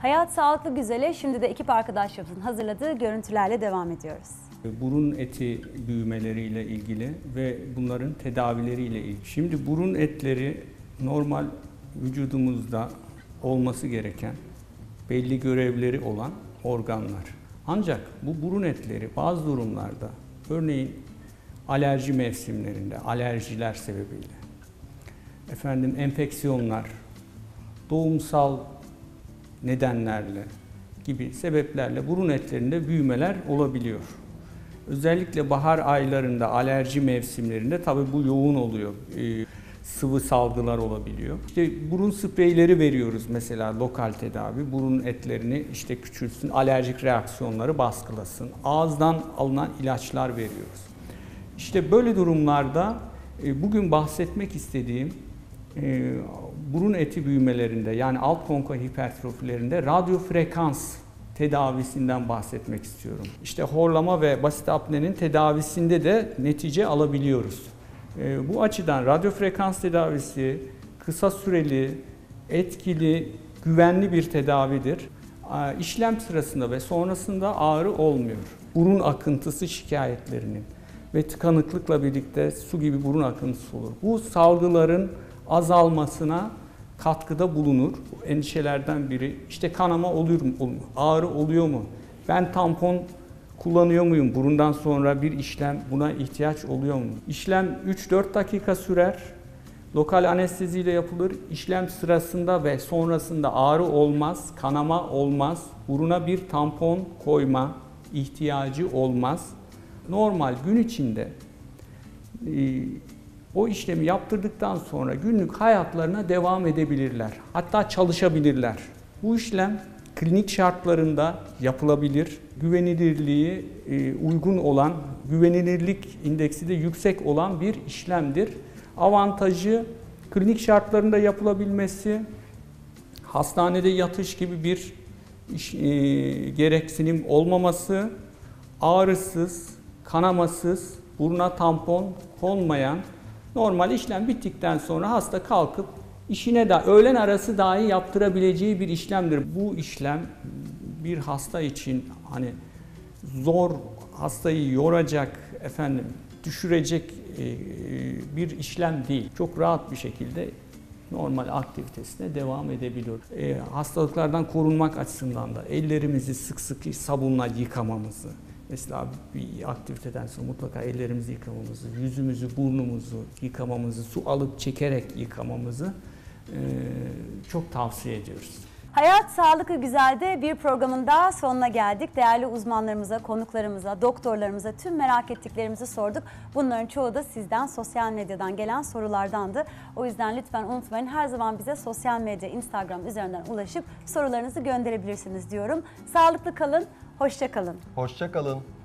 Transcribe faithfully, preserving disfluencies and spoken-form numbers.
Hayat Sağlıklı Güzel'e şimdi de ekip arkadaşlarımızın hazırladığı görüntülerle devam ediyoruz. Burun eti büyümeleriyle ilgili ve bunların tedavileriyle ilgili. Şimdi burun etleri normal vücudumuzda olması gereken, belli görevleri olan organlar. Ancak bu burun etleri bazı durumlarda, örneğin alerji mevsimlerinde, alerjiler sebebiyle, efendim enfeksiyonlar, doğumsal nedenlerle gibi sebeplerle burun etlerinde büyümeler olabiliyor. Özellikle bahar aylarında, alerji mevsimlerinde tabii bu yoğun oluyor. Ee, sıvı salgılar olabiliyor. İşte burun spreyleri veriyoruz mesela, lokal tedavi. Burun etlerini işte küçülsün, alerjik reaksiyonları baskılasın. Ağızdan alınan ilaçlar veriyoruz. İşte böyle durumlarda bugün bahsetmek istediğim e, burun eti büyümelerinde, yani alt konka hipertrofilerinde radyofrekans tedavisinden bahsetmek istiyorum. İşte horlama ve basit apnenin tedavisinde de netice alabiliyoruz. E, bu açıdan radyofrekans tedavisi kısa süreli, etkili, güvenli bir tedavidir. E, işlem sırasında ve sonrasında ağrı olmuyor. Burun akıntısı şikayetlerinin ve tıkanıklıkla birlikte su gibi burun akıntısı olur. Bu salgıların azalmasına katkıda bulunur. Endişelerden biri işte kanama oluyor mu, ağrı oluyor mu, ben tampon kullanıyor muyum, burundan sonra bir işlem buna ihtiyaç oluyor mu? İşlem üç dört dakika sürer, lokal anesteziyle yapılır. İşlem sırasında ve sonrasında ağrı olmaz, kanama olmaz, buruna bir tampon koyma ihtiyacı olmaz. Normal gün içinde e, o işlemi yaptırdıktan sonra günlük hayatlarına devam edebilirler. Hatta çalışabilirler. Bu işlem klinik şartlarında yapılabilir. Güvenilirliği e, uygun olan, güvenilirlik indeksi de yüksek olan bir işlemdir. Avantajı klinik şartlarında yapılabilmesi, hastanede yatış gibi bir iş, e, gereksinim olmaması, ağrısız, kanamasız, buruna tampon konmayan, normal işlem bittikten sonra hasta kalkıp işine de öğlen arası dahi yaptırabileceği bir işlemdir. Bu işlem bir hasta için hani zor, hastayı yoracak, efendim düşürecek bir işlem değil. Çok rahat bir şekilde normal aktivitesine devam edebiliyor. E, hastalıklardan korunmak açısından da ellerimizi sık sık sabunla yıkamamızı, mesela bir aktiviteden sonra mutlaka ellerimizi yıkamamızı, yüzümüzü, burnumuzu yıkamamızı, su alıp çekerek yıkamamızı e, çok tavsiye ediyoruz. Hayat Sağlıklı Güzel'de bir programın daha sonuna geldik. Değerli uzmanlarımıza, konuklarımıza, doktorlarımıza tüm merak ettiklerimizi sorduk. Bunların çoğu da sizden, sosyal medyadan gelen sorulardandı. O yüzden lütfen unutmayın, her zaman bize sosyal medya, Instagram üzerinden ulaşıp sorularınızı gönderebilirsiniz diyorum. Sağlıklı kalın, hoşça kalın. Hoşça kalın.